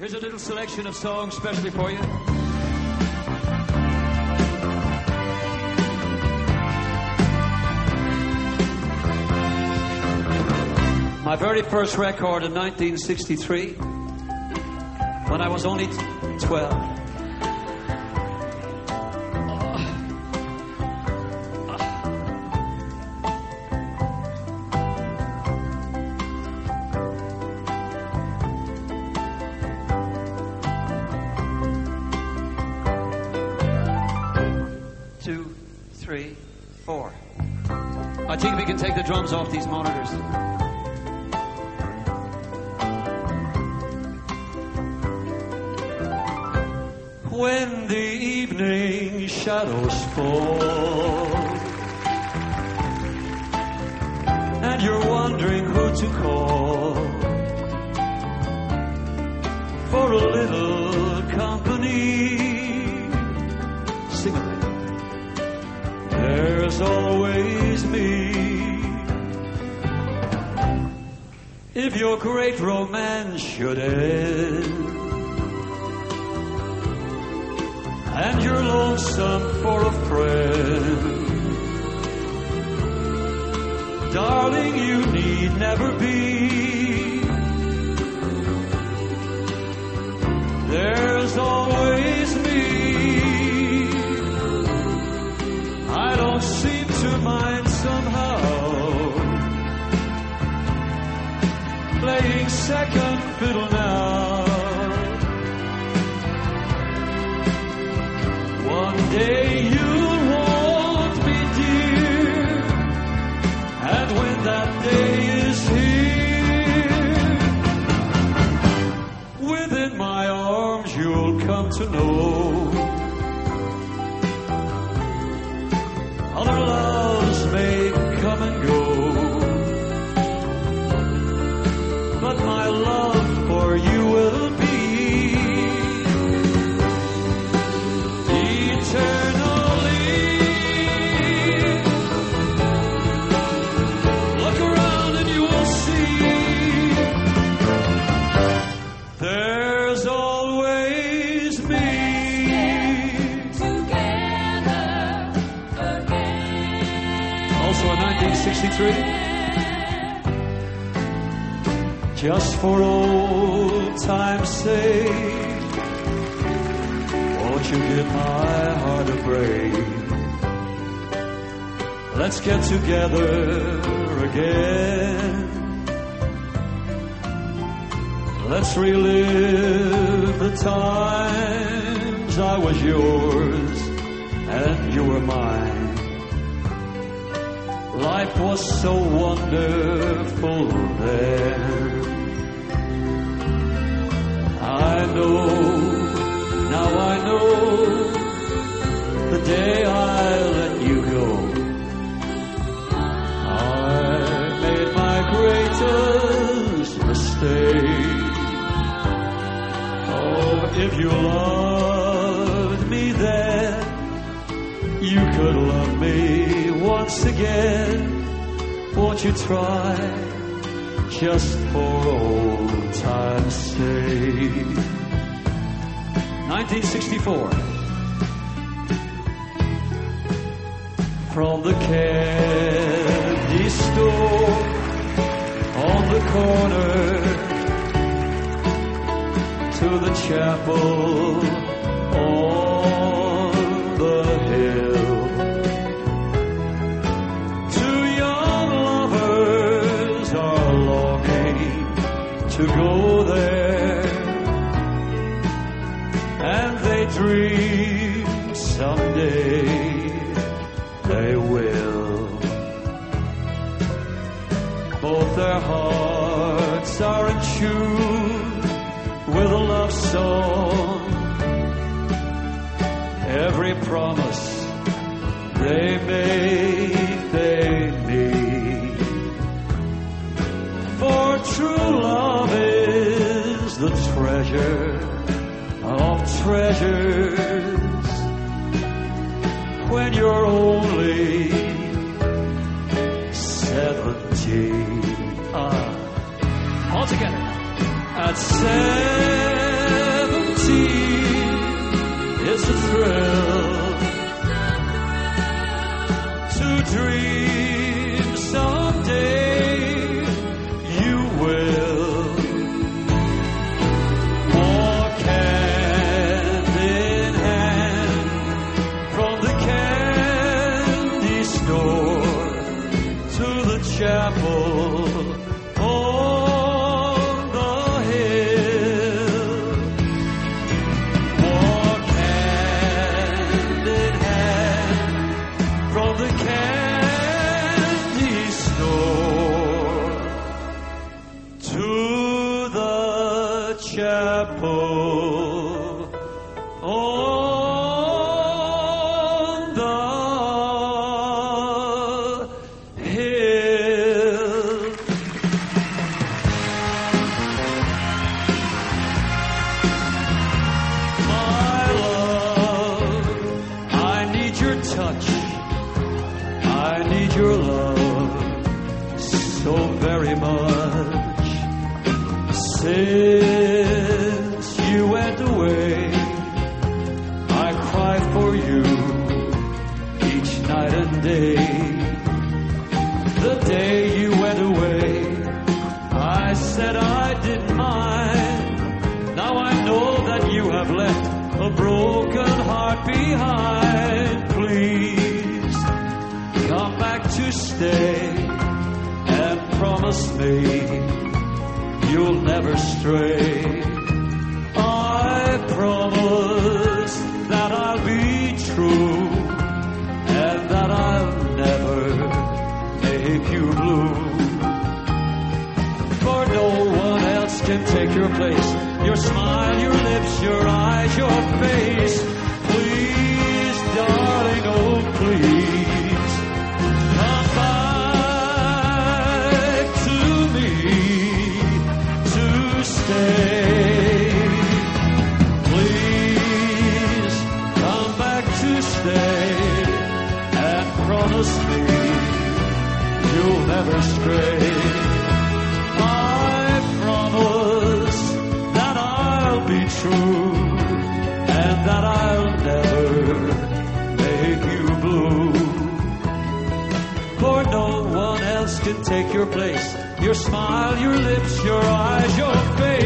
Here's a little selection of songs specially for you. My very first record in 1963, when I was only 12. Two, three, four. I think we can take the drums off these monitors. When the evening shadows fall and you're wondering who to call for a little company, sing it. There's always me. If your great romance should end and you're lonesome for a friend, darling, you need never be. There's always me. I don't seem to mind somehow playing second fiddle now. One day you'll want me, dear, and when that day is here, within my arms you'll come to know other loves may come and go, but my love for you will be just for old time's sake. Won't you give my heart a break? Let's get together again. Let's relive the times I was yours and you were mine. Life was so wonderful then. I know, now I know, the day I let you go, I made my greatest mistake. Oh, if you loved me then, you could love me once again. Won't you try, just for old time's sake? 1964. From the candy store on the corner to the chapel on the hill, to go there, and they dream someday they will. Both their hearts are in tune with a love song. Every promise they make, they meet. For true love the treasure of treasures when you're only 17. All together. At 17. It's a thrill to dream someday you will. Walk hand in hand from the candy store to the chapel. Chapel on the hill. My love, I need your touch. I need your love so very much. Since you went away, I cry for you each night and day. The day you went away, I said I didn't mind. Now I know that you have left a broken heart behind. Please come back to stay and promise me you'll never stray. I promise that I'll be true and that I'll never make you blue. For no one else can take your place, your smile, your lips, your eyes, your face. Please, darling, oh please, come back to me. Stay. Please come back to stay and promise me you'll never stray. I promise that I'll be true and that I'll never make you blue. For no one else can take your place, your smile, your lips, your eyes, your face.